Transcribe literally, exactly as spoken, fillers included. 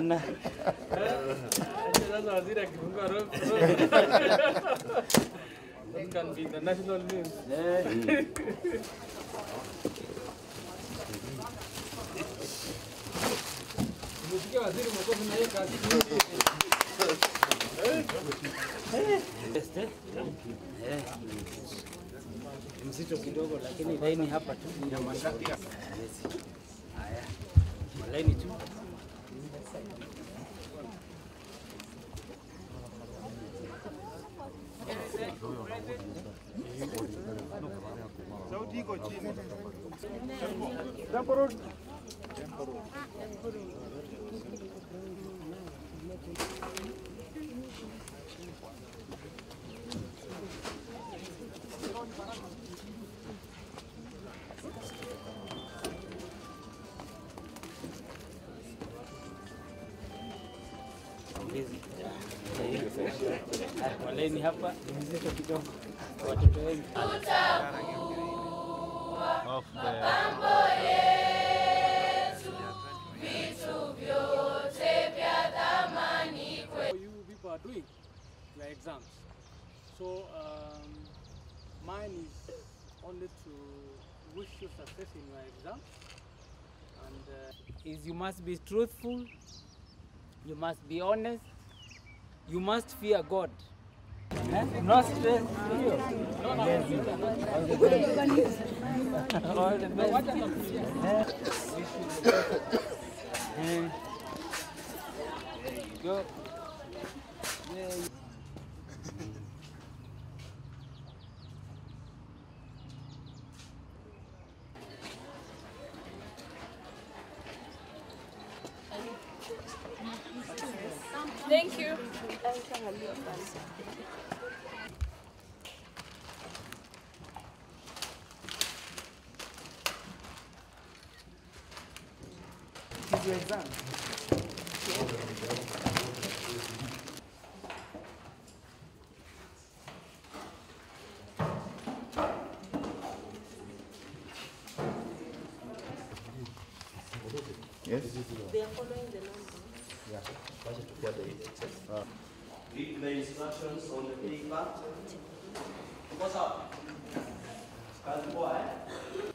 one. That can be the national news. Mzito kidogo lakini laini hapa tu ina mashati hapa. Haya. Laini tu. Saudi go chini. Jambo road. Jambo road. Waleni hapa mzito kidogo watoto wengi tutakuwa mapambo yetu vitu vyote vya thamani kwetu. You people are doing your exams, so um, mine is only to wish you success in your exams, and uh, is you must be truthful, you must be honest, you must fear God. No stress. All the best. There you go. There you go. Thank you. Did you exam? Yes. They are following the number. Yeah. Uh. Read the instructions on the paper. What's up? Can't go, eh?